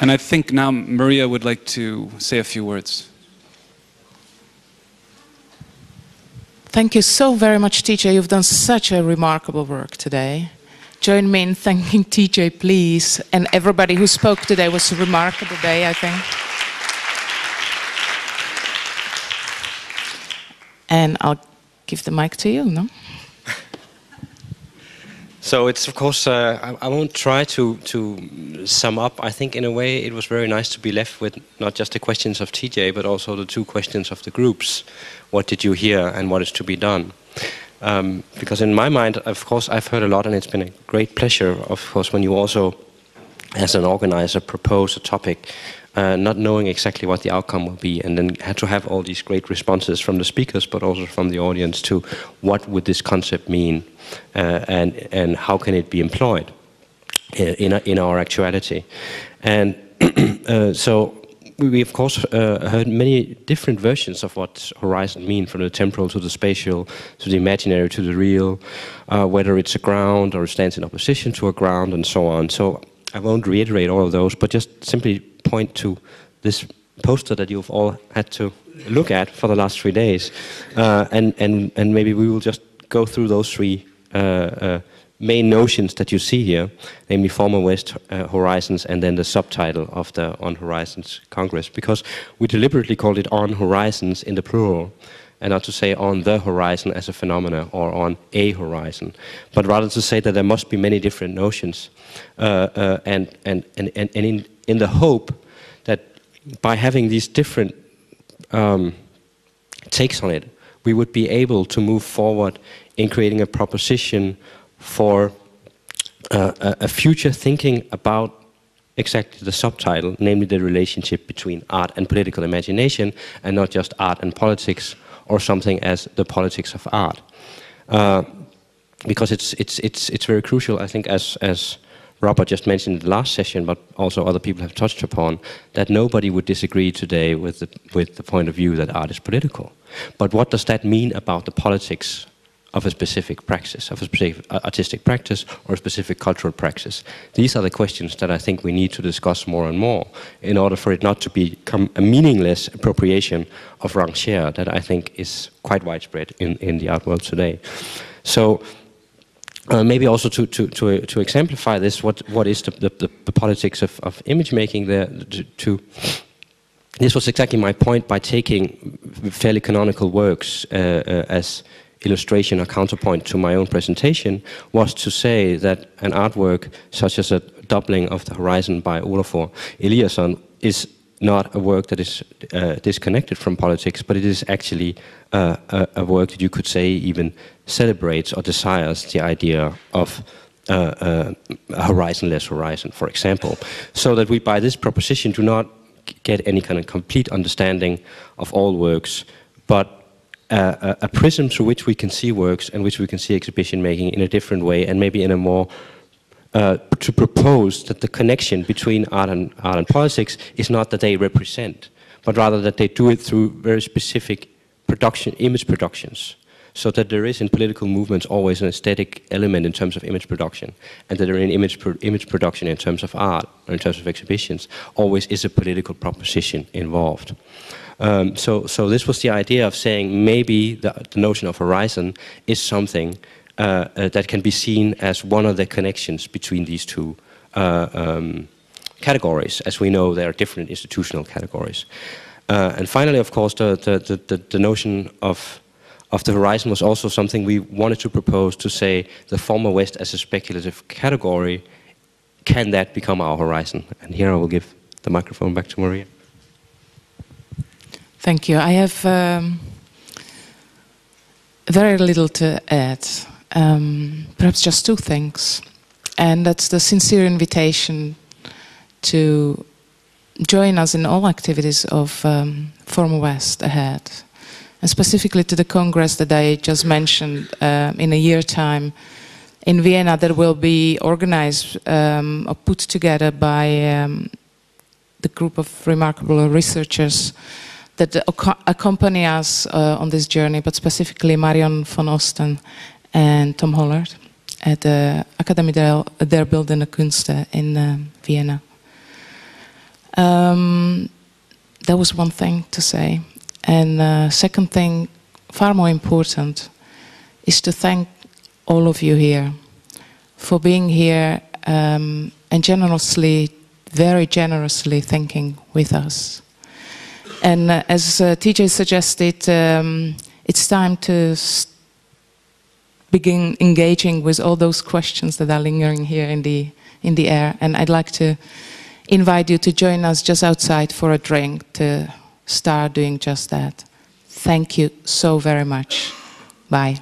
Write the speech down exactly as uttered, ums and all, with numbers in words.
And I think now Maria would like to say a few words. Thank you so very much, T J. You've done such a remarkable work today. Join me in thanking T J, please. And everybody who spoke today. Was a remarkable day, I think. And I'll give the mic to you, no? So it's, of course, uh, I, I won't try to, to sum up. I think in a way it was very nice to be left with not just the questions of T J, but also the two questions of the groups. What did you hear and what is to be done? Um, because in my mind, of course, I've heard a lot, and it's been a great pleasure, of course, when you also, as an organizer, propose a topic, uh, not knowing exactly what the outcome will be, and then had to have all these great responses from the speakers, but also from the audience to what would this concept mean? Uh, and and how can it be employed in in our actuality? And uh, so we of course uh, heard many different versions of what horizon mean, from the temporal to the spatial to the imaginary to the real, uh, whether it's a ground or it stands in opposition to a ground and so on. So I won't reiterate all of those, but just simply point to this poster that you've all had to look at for the last three days, uh, and and and maybe we will just go through those three uh, uh, main notions that you see here, namely Former West, uh, Horizons, and then the subtitle of the On Horizons Congress, because we deliberately called it On Horizons in the plural, and not to say on the horizon as a phenomena or on a horizon, but rather to say that there must be many different notions, uh, uh, and, and, and, and in, in the hope that by having these different um, takes on it, we would be able to move forward in creating a proposition for uh, a future thinking about exactly the subtitle, namely the relationship between art and political imagination, and not just art and politics, or something as the politics of art. Uh, because it's, it's, it's, it's very crucial, I think, as, as Robert just mentioned in the last session, but also other people have touched upon, that nobody would disagree today with the, with the point of view that art is political. But what does that mean about the politics of a specific practice, of a specific artistic practice or a specific cultural practice? These are the questions that I think we need to discuss more and more in order for it not to become a meaningless appropriation of Rancière that I think is quite widespread in, in the art world today. So uh, maybe also to, to, to, to exemplify this, what, what is the, the, the politics of, of image making there to... to This was exactly my point by taking fairly canonical works uh, uh, as illustration or counterpoint to my own presentation, was to say that an artwork such as a doubling of the horizon by Olafur Eliasson is not a work that is uh, disconnected from politics, but it is actually uh, a, a work that you could say even celebrates or desires the idea of uh, uh, a horizonless horizon, for example. So that we, by this proposition, do not get any kind of complete understanding of all works, but uh, a, a prism through which we can see works and which we can see exhibition making in a different way, and maybe in a more uh, to propose that the connection between art and art and politics is not that they represent, but rather that they do it through very specific production, image productions. So that there is in political movements always an aesthetic element in terms of image production, and that there in image, pro image production in terms of art, or in terms of exhibitions, always is a political proposition involved. Um, so, so this was the idea of saying maybe the, the notion of horizon is something uh, uh, that can be seen as one of the connections between these two uh, um, categories. As we know, there are different institutional categories. Uh, and finally, of course, the, the, the, the notion of of the horizon was also something we wanted to propose, to say the former West as a speculative category, can that become our horizon? And here I will give the microphone back to Maria. Thank you. I have um, very little to add, um, perhaps just two things. And that's the sincere invitation to join us in all activities of um, Form West ahead. And specifically to the Congress that I just mentioned, uh, in a year time in Vienna, that will be organized um, or put together by um, the group of remarkable researchers that ac accompany us uh, on this journey, but specifically Marion von Osten and Tom Hollard at the Akademie der Bildende Kunste in uh, Vienna. Um, that was one thing to say. And uh, second thing, far more important, is to thank all of you here for being here um, and generously, very generously thinking with us. And uh, as uh, T J suggested, um, it's time to begin engaging with all those questions that are lingering here in the, in the air. And I'd like to invite you to join us just outside for a drink to start doing just that. Thank you so very much. Bye.